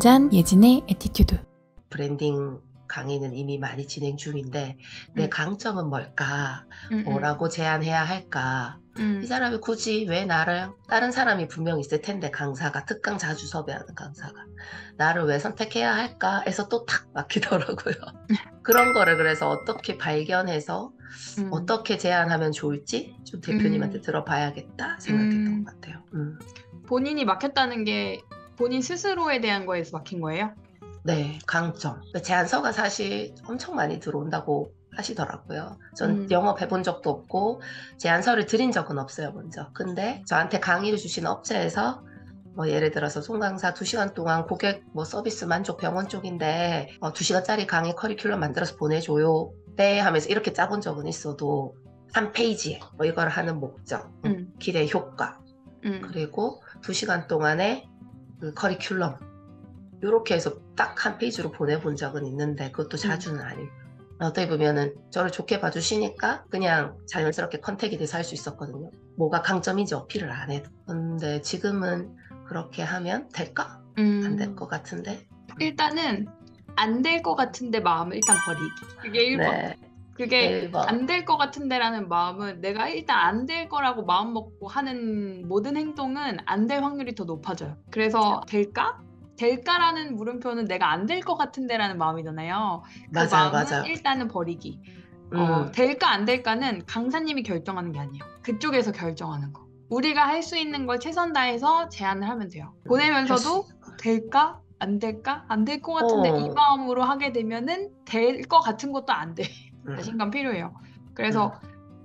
건전한 예진의 애티튜드. 브랜딩 강의는 이미 많이 진행 중인데 내 강점은 뭘까? 뭐라고 제안해야 할까? 이 사람이 굳이 왜 나를, 다른 사람이 분명히 있을 텐데 강사가, 특강 자주 섭외하는 강사가 나를 왜 선택해야 할까? 해서 또 탁 막히더라고요. 그런 거를 그래서 어떻게 발견해서 어떻게 제안하면 좋을지 좀 대표님한테 들어봐야겠다 생각했던 것 같아요. 본인이 막혔다는 게 본인 스스로에 대한 거에서 막힌 거예요? 네, 강점. 제안서가 사실 엄청 많이 들어온다고 하시더라고요. 전 영업해본 적도 없고 제안서를 드린 적은 없어요, 먼저. 근데 저한테 강의를 주신 업체에서 뭐 예를 들어서 손 강사 2시간 동안 고객 뭐 서비스 만족 병원 쪽인데 2시간짜리 강의 커리큘럼 만들어서 보내줘요. 네, 하면서 이렇게 짜본 적은 있어도 한 페이지에 뭐 이걸 하는 목적, 기대 효과, 그리고 2시간 동안의 그 커리큘럼 이렇게 해서 딱 한 페이지로 보내본 적은 있는데 그것도 자주는 아니고, 어떻게 보면은 저를 좋게 봐주시니까 그냥 자연스럽게 컨택이 돼서 할 수 있었거든요. 뭐가 강점인지 어필을 안 해도. 근데 지금은 그렇게 하면 될까? 안 될 것 같은데? 일단은 안 될 것 같은데 마음을 일단 버리기. 그게 1번. 네. 그게 안 될 것 같은데 라는 마음은, 내가 일단 안 될 거라고 마음먹고 하는 모든 행동은 안 될 확률이 더 높아져요. 그래서 될까? 될까라는 물음표는 내가 안 될 것 같은데 라는 마음이잖아요. 그 맞아요, 마음은 맞아요. 일단은 버리기. 될까 안 될까는 강사님이 결정하는 게 아니에요. 그쪽에서 결정하는 거. 우리가 할 수 있는 걸 최선 다해서 제안을 하면 돼요. 보내면서도 될까? 안 될까? 안 될 것 같은데 이 마음으로 하게 되면은 될 것 같은 것도 안 돼. 자신감 필요해요. 그래서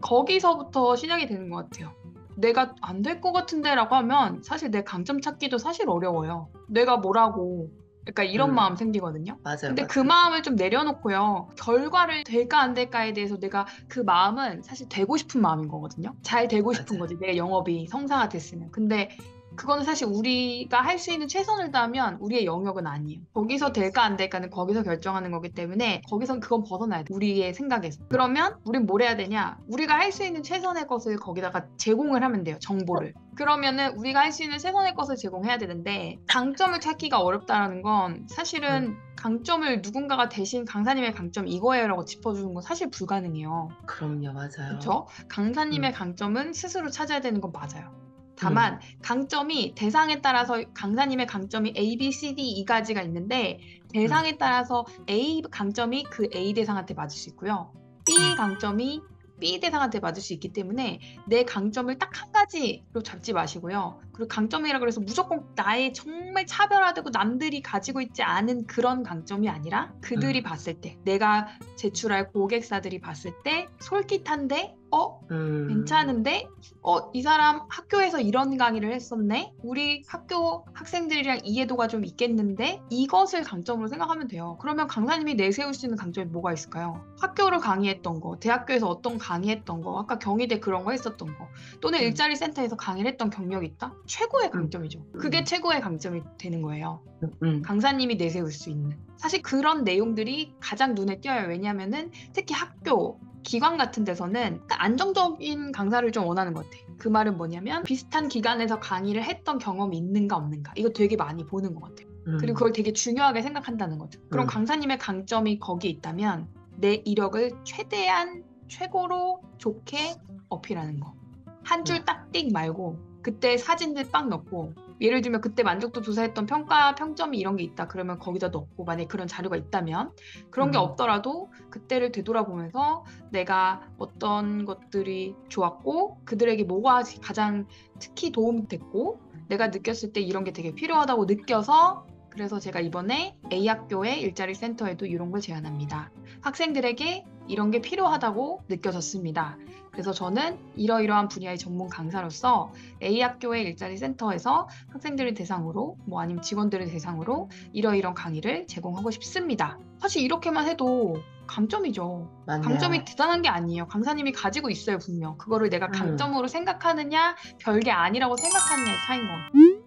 거기서부터 시작이 되는 것 같아요. 내가 안 될 것 같은데 라고 하면 사실 내 강점 찾기도 사실 어려워요. 내가 뭐라고, 그러니까 이런 마음 생기거든요. 맞아요, 근데 맞아요. 그 마음을 좀 내려놓고요, 결과를 될까 안 될까에 대해서, 내가 그 마음은 사실 되고 싶은 마음인 거거든요. 잘 되고 싶은 맞아요. 거지, 내 영업이 성사가 됐으면. 근데 그거는 사실 우리가 할 수 있는 최선을 다하면 우리의 영역은 아니에요. 거기서 될까 안 될까는 거기서 결정하는 거기 때문에 거기선 그건 벗어나야 돼, 우리의 생각에서. 그러면 우린 뭘 해야 되냐, 우리가 할 수 있는 최선의 것을 거기다가 제공을 하면 돼요, 정보를. 그러면은 우리가 할 수 있는 최선의 것을 제공해야 되는데, 강점을 찾기가 어렵다는 건 사실은 강점을 누군가가 대신 강사님의 강점 이거예요 라고 짚어주는 건 사실 불가능해요. 그럼요, 맞아요. 그렇죠? 강사님의 강점은 스스로 찾아야 되는 건 맞아요. 다만 강점이 대상에 따라서, 강사님의 강점이 A, B, C, D, E까지가 있는데, 대상에 따라서 A 강점이 그 A 대상한테 맞을 수 있고요, B 강점이 B 대상한테 맞을 수 있기 때문에 내 강점을 딱 한 가지로 잡지 마시고요. 그리고 강점이라 그래서 무조건 나의 정말 차별화되고 남들이 가지고 있지 않은 그런 강점이 아니라, 그들이 봤을 때, 내가 제출할 고객사들이 봤을 때 솔깃한데, 괜찮은데, 이 사람 학교에서 이런 강의를 했었네, 우리 학교 학생들이랑 이해도가 좀 있겠는데, 이것을 강점으로 생각하면 돼요. 그러면 강사님이 내세울 수 있는 강점이 뭐가 있을까요? 학교를 강의했던 거, 대학교에서 어떤 강의했던 거, 아까 경희대 그런 거 했었던 거, 또는 일자리 센터에서 강의를 했던 경력이 있다? 최고의 강점이죠. 그게 최고의 강점이 되는 거예요. 강사님이 내세울 수 있는, 사실 그런 내용들이 가장 눈에 띄어요. 왜냐하면은 특히 학교, 기관 같은 데서는 안정적인 강사를 좀 원하는 것 같아. 그 말은 뭐냐면, 비슷한 기관에서 강의를 했던 경험이 있는가 없는가, 이거 되게 많이 보는 것 같아요. 그리고 그걸 되게 중요하게 생각한다는 거죠. 그럼 강사님의 강점이 거기에 있다면 내 이력을 최대한 최고로 좋게 어필하는 거. 한 줄 딱 띡 말고 그때 사진들 빡 넣고, 예를 들면 그때 만족도 조사했던 평가, 평점이 이런 게 있다 그러면 거기다 넣고, 만약에 그런 자료가 있다면, 그런 게 없더라도 그때를 되돌아보면서 내가 어떤 것들이 좋았고, 그들에게 뭐가 가장 특히 도움됐고, 내가 느꼈을 때 이런 게 되게 필요하다고 느껴서, 그래서 제가 이번에 A학교의 일자리 센터에도 이런 걸 제안합니다. 학생들에게 이런 게 필요하다고 느껴졌습니다. 그래서 저는 이러이러한 분야의 전문 강사로서 A학교의 일자리 센터에서 학생들을 대상으로, 뭐 아니면 직원들을 대상으로 이러이러한 강의를 제공하고 싶습니다. 사실 이렇게만 해도 강점이죠. 맞네요. 강점이 대단한 게 아니에요. 강사님이 가지고 있어요, 분명. 그거를 내가 강점으로 생각하느냐, 별게 아니라고 생각하느냐의 차이인 거예요.